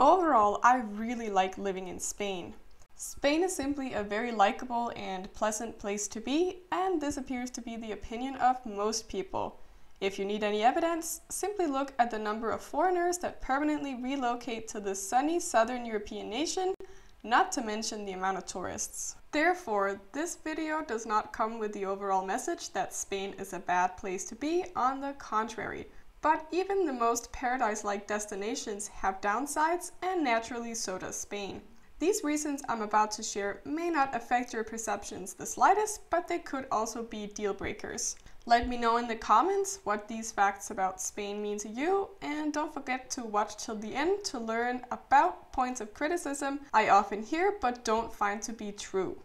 Overall, I really like living in Spain. Spain is simply a very likable and pleasant place to be, and this appears to be the opinion of most people. If you need any evidence, simply look at the number of foreigners that permanently relocate to this sunny southern European nation, not to mention the amount of tourists. Therefore, this video does not come with the overall message that Spain is a bad place to be, on the contrary. But even the most paradise-like destinations have downsides, and naturally so does Spain. These reasons I'm about to share may not affect your perceptions the slightest, but they could also be deal breakers. Let me know in the comments what these facts about Spain mean to you, and don't forget to watch till the end to learn about points of criticism I often hear but don't find to be true.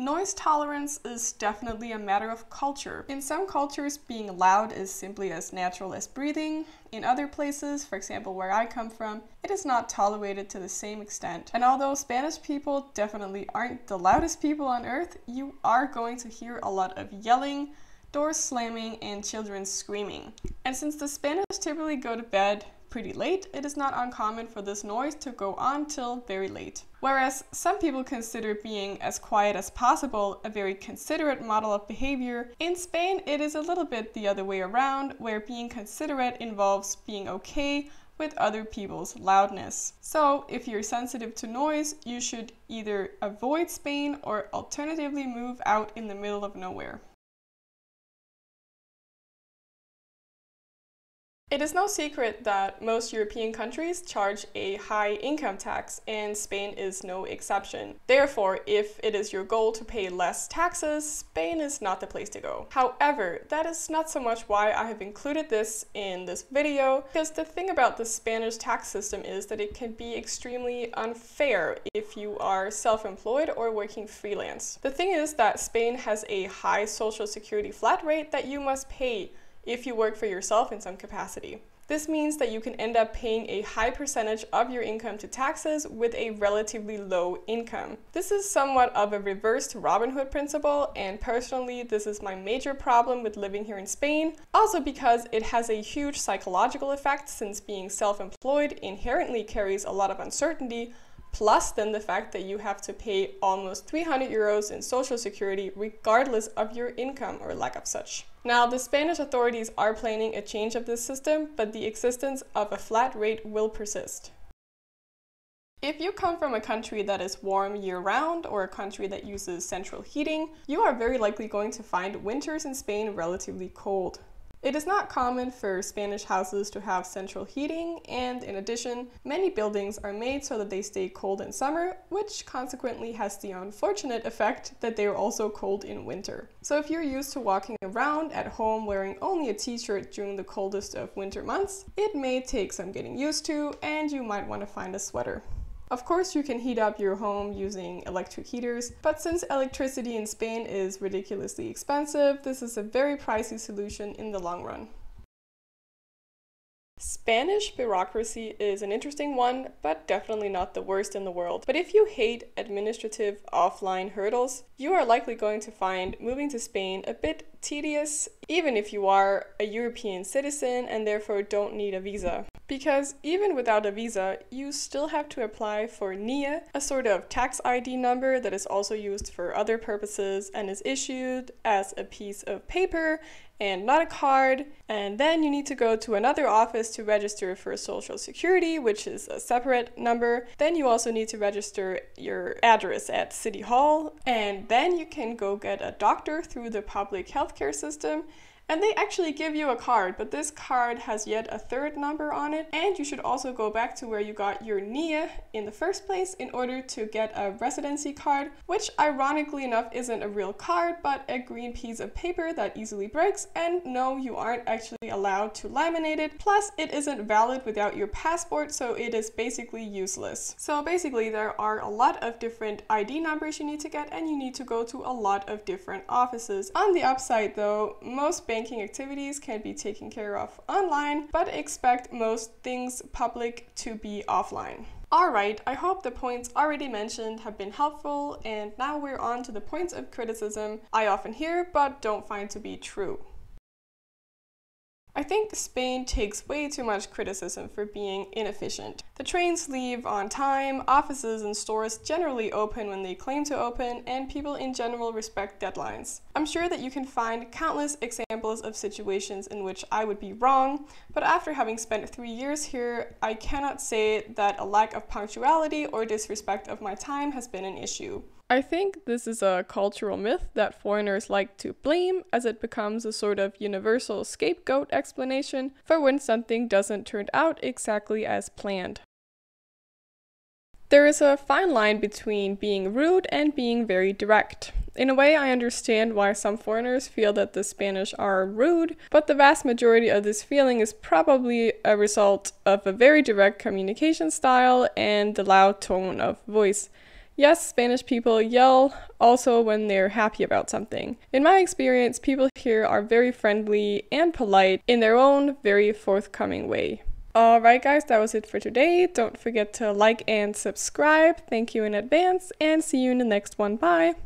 Noise tolerance is definitely a matter of culture. In some cultures, being loud is simply as natural as breathing. In other places, for example where I come from, it is not tolerated to the same extent. And although Spanish people definitely aren't the loudest people on earth, you are going to hear a lot of yelling, doors slamming, and children screaming. And since the Spanish typically go to bed pretty late, it is not uncommon for this noise to go on till very late. Whereas some people consider being as quiet as possible a very considerate model of behavior, in Spain it is a little bit the other way around, where being considerate involves being okay with other people's loudness. So if you're sensitive to noise, you should either avoid Spain or alternatively move out in the middle of nowhere. It is no secret that most European countries charge a high income tax, and Spain is no exception. Therefore, if it is your goal to pay less taxes, Spain is not the place to go. However, that is not so much why I have included this in this video, because the thing about the Spanish tax system is that it can be extremely unfair if you are self-employed or working freelance. The thing is that Spain has a high social security flat rate that you must pay if you work for yourself in some capacity. This means that you can end up paying a high percentage of your income to taxes with a relatively low income. This is somewhat of a reversed Robin Hood principle, and personally this is my major problem with living here in Spain, also because it has a huge psychological effect, since being self-employed inherently carries a lot of uncertainty, plus then the fact that you have to pay almost 300 euros in social security regardless of your income or lack of such. Now, the Spanish authorities are planning a change of this system, but the existence of a flat rate will persist. If you come from a country that is warm year-round, or a country that uses central heating, you are very likely going to find winters in Spain relatively cold. It is not common for Spanish houses to have central heating, and in addition, many buildings are made so that they stay cold in summer, which consequently has the unfortunate effect that they are also cold in winter. So if you're used to walking around at home wearing only a t-shirt during the coldest of winter months, it may take some getting used to, and you might want to find a sweater. Of course, you can heat up your home using electric heaters, but since electricity in Spain is ridiculously expensive, this is a very pricey solution in the long run. Spanish bureaucracy is an interesting one, but definitely not the worst in the world. But if you hate administrative offline hurdles, you are likely going to find moving to Spain a bit tedious, even if you are a European citizen and therefore don't need a visa. Because even without a visa, you still have to apply for NIE, a sort of tax ID number that is also used for other purposes and is issued as a piece of paper and not a card. And then you need to go to another office to register for Social Security, which is a separate number. Then you also need to register your address at City Hall. And then you can go get a doctor through the public healthcare system. And they actually give you a card, but this card has yet a third number on it, and you should also go back to where you got your NIE in the first place in order to get a residency card, which ironically enough isn't a real card, but a green piece of paper that easily breaks, and no, you aren't actually allowed to laminate it, plus it isn't valid without your passport, so it is basically useless. So basically there are a lot of different ID numbers you need to get, and you need to go to a lot of different offices. On the upside though, most banking activities can be taken care of online, but expect most things public to be offline. Alright, I hope the points already mentioned have been helpful, and now we're on to the points of criticism I often hear but don't find to be true. I think Spain takes way too much criticism for being inefficient. The trains leave on time, offices and stores generally open when they claim to open, and people in general respect deadlines. I'm sure that you can find countless examples of situations in which I would be wrong, but after having spent 3 years here, I cannot say that a lack of punctuality or disrespect of my time has been an issue. I think this is a cultural myth that foreigners like to blame, as it becomes a sort of universal scapegoat explanation for when something doesn't turn out exactly as planned. There is a fine line between being rude and being very direct. In a way, I understand why some foreigners feel that the Spanish are rude, but the vast majority of this feeling is probably a result of a very direct communication style and the loud tone of voice. Yes, Spanish people yell also when they're happy about something. In my experience, people here are very friendly and polite in their own very forthcoming way. Alright guys, that was it for today. Don't forget to like and subscribe. Thank you in advance and see you in the next one. Bye!